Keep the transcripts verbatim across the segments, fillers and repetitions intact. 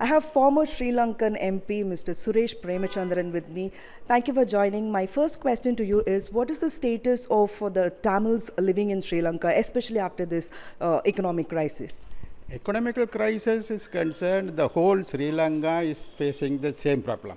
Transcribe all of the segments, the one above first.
I have former Sri Lankan M P, Mister Suresh Premachandran with me. Thank you for joining. My first question to you is, what is the status of the Tamils living in Sri Lanka, especially after this uh, economic crisis? Economical crisis is concerned, the whole Sri Lanka is facing the same problem.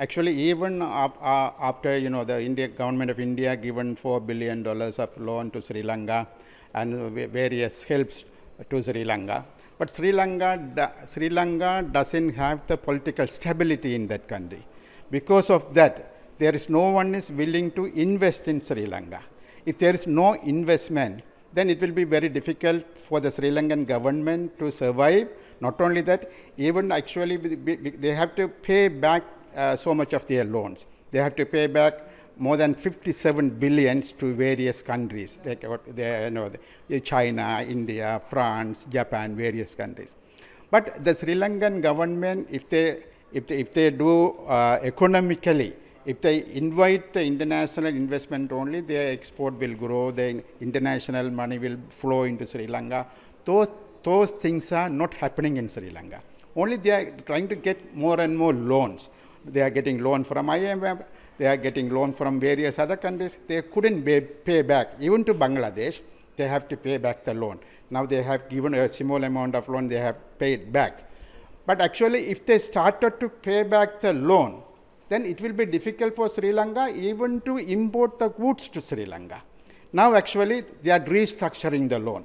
Actually, even up, uh, after, you know, the India, government of India given four billion dollars of loan to Sri Lanka and various helps to Sri Lanka. But Sri Lanka, Sri Lanka doesn't have the political stability in that country. Because of that, there is no one is willing to invest in Sri Lanka. If there is no investment, then it will be very difficult for the Sri Lankan government to survive. Not only that, even actually they have to pay back Uh, so much of their loans. They have to pay back more than fifty-seven billions to various countries. They, they, you know, China, India, France, Japan, various countries. But the Sri Lankan government, if they, if they, if they do uh, economically, if they invite the international investment only, their export will grow, the international money will flow into Sri Lanka. Those, those things are not happening in Sri Lanka. Only they are trying to get more and more loans. They are getting loan from I M F, they are getting loan from various other countries. They couldn't pay, pay back, even to Bangladesh, they have to pay back the loan. Now they have given a small amount of loan, they have paid back. But actually, if they started to pay back the loan, then it will be difficult for Sri Lanka even to import the goods to Sri Lanka. Now actually, they are restructuring the loan.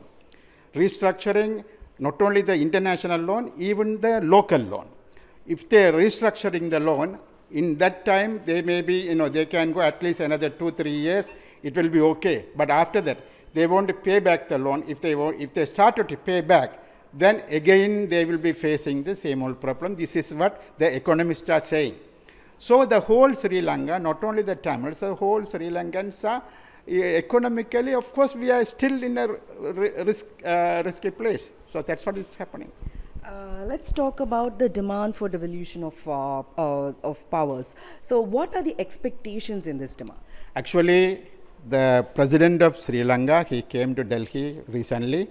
Restructuring not only the international loan, even the local loan. If they are restructuring the loan, in that time, they may be, you know, they can go at least another two, three years, it will be okay. But after that, they want to pay back the loan. If they, if they started to pay back, then again, they will be facing the same old problem. This is what the economists are saying. So the whole Sri Lanka, not only the Tamils, the whole Sri Lankans are economically, of course, we are still in a risk, uh, risky place. So that's what is happening. Uh, let's talk about the demand for devolution of uh, uh, of powers. So what are the expectations in this demand? Actually, the President of Sri Lanka, he came to Delhi recently.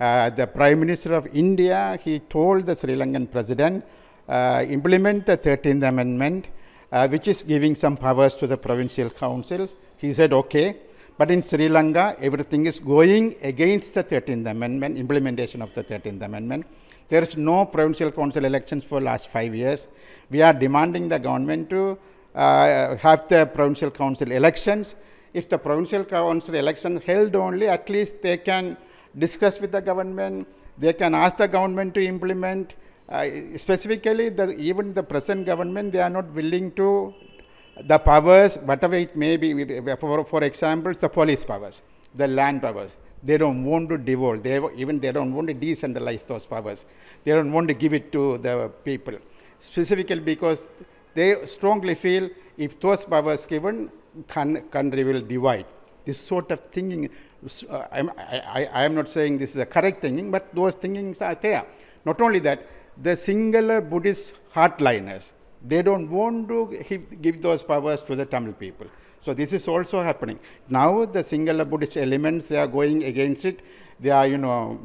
Uh, the Prime Minister of India, he told the Sri Lankan President, uh, implement the thirteenth Amendment, uh, which is giving some powers to the provincial councils. He said, okay. But in Sri Lanka, everything is going against the thirteenth Amendment, implementation of the thirteenth Amendment. There is no provincial council elections for last five years. We are demanding the government to uh, have the provincial council elections. If the provincial council election held only, at least they can discuss with the government, they can ask the government to implement. Uh, specifically, the, even the present government, they are not willing to the powers, whatever it may be, for, for example, the police powers, the land powers, they don't want to devolve, they, even they don't want to decentralize those powers. They don't want to give it to the people, specifically because they strongly feel if those powers given, country will divide. This sort of thinking, uh, I'm, I, I am not saying this is the correct thinking, but those thinkings are there. Not only that, the singular Buddhist hardliners, they don't want to give those powers to the Tamil people. So this is also happening. Now the Sinhala Buddhist elements, they are going against it. They are, you know,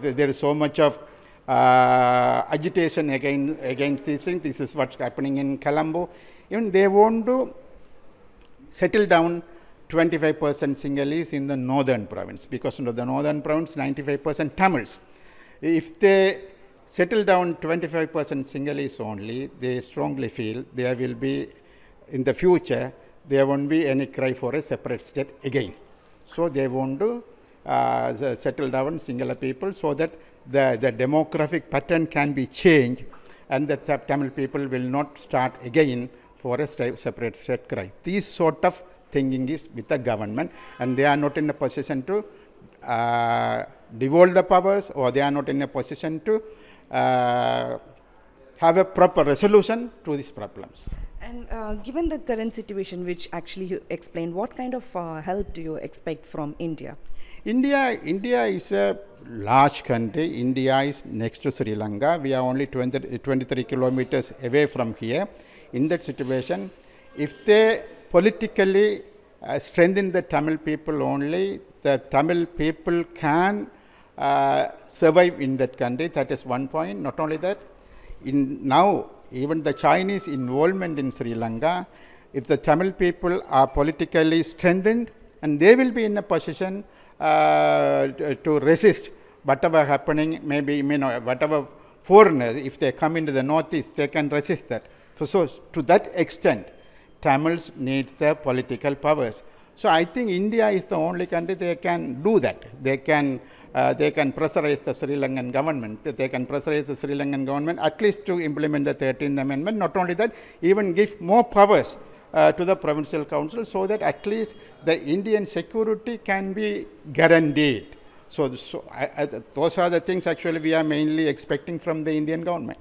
there is so much of uh, agitation against, against these things. This is what's happening in Colombo. Even they want to settle down twenty-five percent Sinhalese in the Northern Province, because in the Northern Province, ninety-five percent Tamils. If they settle down twenty-five percent Sinhalese only, they strongly feel there will be, in the future, there won't be any cry for a separate state again. So they want to uh, settle down Sinhala people so that the, the demographic pattern can be changed and the Tamil people will not start again for a separate state cry. These sort of thinking is with the government, and they are not in a position to uh, devolve the powers, or they are not in a position to Uh, have a proper resolution to these problems. And uh, given the current situation, which actually you explained, what kind of uh, help do you expect from India? India, India is a large country. India is next to Sri Lanka. We are only twenty, twenty-three kilometers away from here. In that situation, if they politically uh, strengthen the Tamil people only, the Tamil people can Uh, survive in that country. That is one point. Not only that, in now even the Chinese involvement in Sri Lanka, if the Tamil people are politically strengthened, and they will be in a position uh, to resist whatever happening, maybe, you know, whatever foreigners, if they come into the northeast, they can resist that. So, so to that extent, Tamils need the political powers. So I think India is the only country they can do that. They can, uh, they can pressurize the Sri Lankan government. They can pressurize the Sri Lankan government at least to implement the thirteenth amendment. Not only that, even give more powers uh, to the provincial council so that at least the Indian security can be guaranteed. So, so I, I, those are the things actually we are mainly expecting from the Indian government.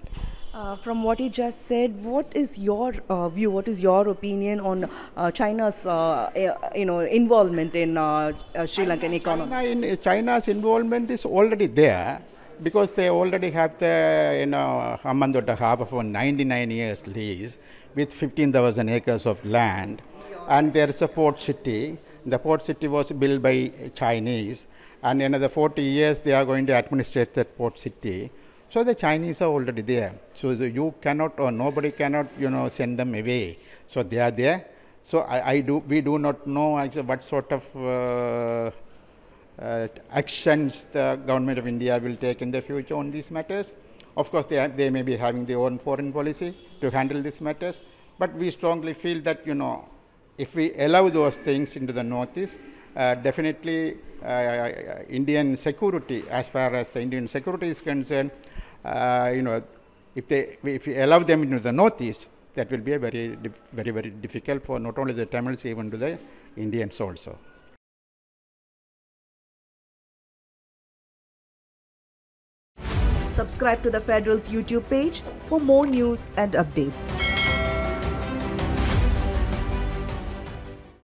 Uh, from what you just said, what is your uh, view, what is your opinion on uh, China's uh, you know, involvement in uh, uh, Sri Lankan economy? China in, China's involvement is already there because they already have the, you know, Hambantota Harbor for ninety-nine years lease with fifteen thousand acres of land, and there is a port city. The port city was built by Chinese, and in another forty years they are going to administrate that port city. So the Chinese are already there. So you cannot, or nobody cannot, you know, send them away. So they are there. So I, I do, we do not know actually what sort of uh, uh, actions the government of India will take in the future on these matters. Of course, they, are, they may be having their own foreign policy to handle these matters. But we strongly feel that, you know, if we allow those things into the northeast, Uh, definitely uh, Indian security, as far as the Indian security is concerned, uh, you know, if they if we allow them into the northeast, that will be a very, very, very difficult for not only the Tamils, even to the Indians also. Subscribe to the Federal's YouTube page for more news and updates.